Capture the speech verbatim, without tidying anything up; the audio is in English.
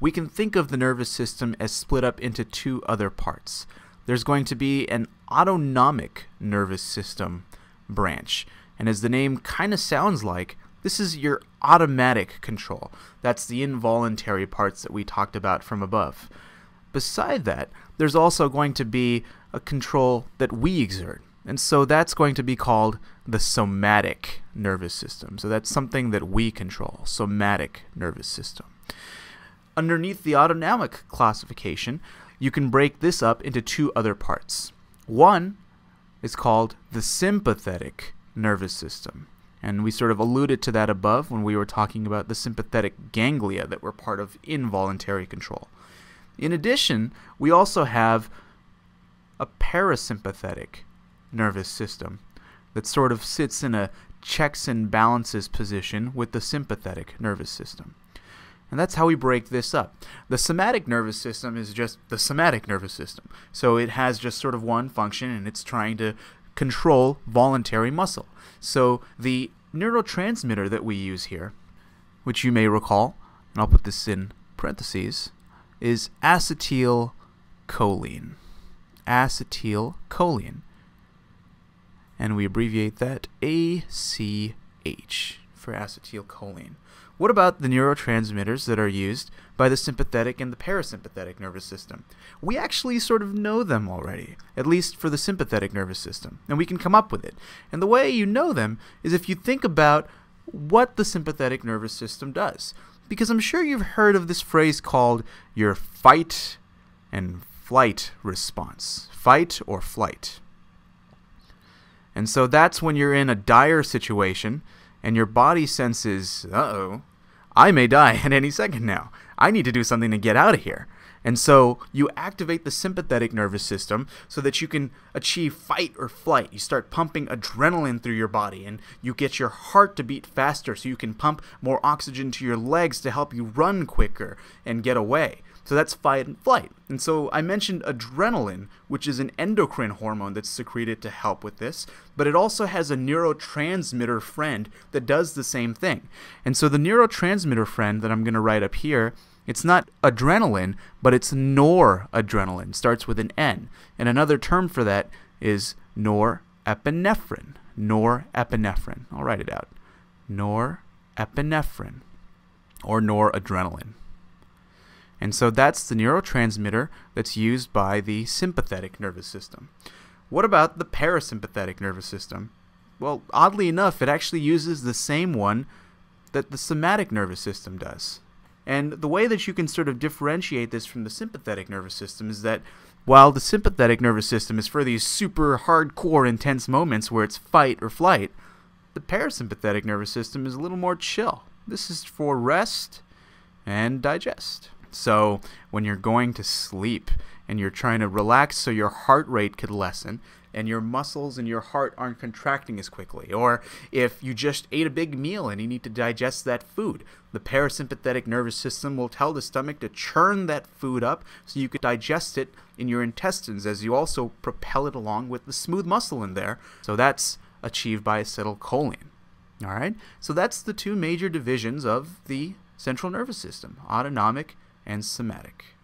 we can think of the nervous system as split up into two other parts. There's going to be an autonomic nervous system branch, and as the name kind of sounds like, this is your automatic control. That's the involuntary parts that we talked about from above. Beside that, there's also going to be a control that we exert, and so that's going to be called the somatic nervous system. So that's something that we control, somatic nervous system. Underneath the autonomic classification, you can break this up into two other parts. One is called the sympathetic nervous system, and we sort of alluded to that above when we were talking about the sympathetic ganglia that were part of involuntary control. In addition, we also have a parasympathetic nervous system that sort of sits in a checks and balances position with the sympathetic nervous system. And that's how we break this up. The somatic nervous system is just the somatic nervous system. So it has just sort of one function, and it's trying to control voluntary muscle. So the neurotransmitter that we use here, which you may recall, and I'll put this in parentheses, is acetylcholine. Acetylcholine. And we abbreviate that A C H for acetylcholine. What about the neurotransmitters that are used by the sympathetic and the parasympathetic nervous system? We actually sort of know them already, at least for the sympathetic nervous system, and we can come up with it. And the way you know them is if you think about what the sympathetic nervous system does. Because I'm sure you've heard of this phrase called your fight and flight response. Fight or flight. And so that's when you're in a dire situation and your body senses, uh-oh, I may die at any second now. I need to do something to get out of here. And so you activate the sympathetic nervous system so that you can achieve fight or flight. You start pumping adrenaline through your body, and you get your heart to beat faster so you can pump more oxygen to your legs to help you run quicker and get away. So that's fight and flight. And so I mentioned adrenaline, which is an endocrine hormone that's secreted to help with this, but it also has a neurotransmitter friend that does the same thing. And so the neurotransmitter friend that I'm going to write up here, it's not adrenaline, but it's noradrenaline. It starts with an N. And another term for that is norepinephrine. Norepinephrine. I'll write it out. Norepinephrine or noradrenaline. And so that's the neurotransmitter that's used by the sympathetic nervous system. What about the parasympathetic nervous system? Well, oddly enough, it actually uses the same one that the somatic nervous system does. And the way that you can sort of differentiate this from the sympathetic nervous system is that while the sympathetic nervous system is for these super hardcore intense moments where it's fight or flight, the parasympathetic nervous system is a little more chill. This is for rest and digest. So when you're going to sleep and you're trying to relax so your heart rate could lessen and your muscles and your heart aren't contracting as quickly, or if you just ate a big meal and you need to digest that food, the parasympathetic nervous system will tell the stomach to churn that food up so you can digest it in your intestines as you also propel it along with the smooth muscle in there. So that's achieved by acetylcholine. All right? So that's the two major divisions of the central nervous system, autonomic and somatic.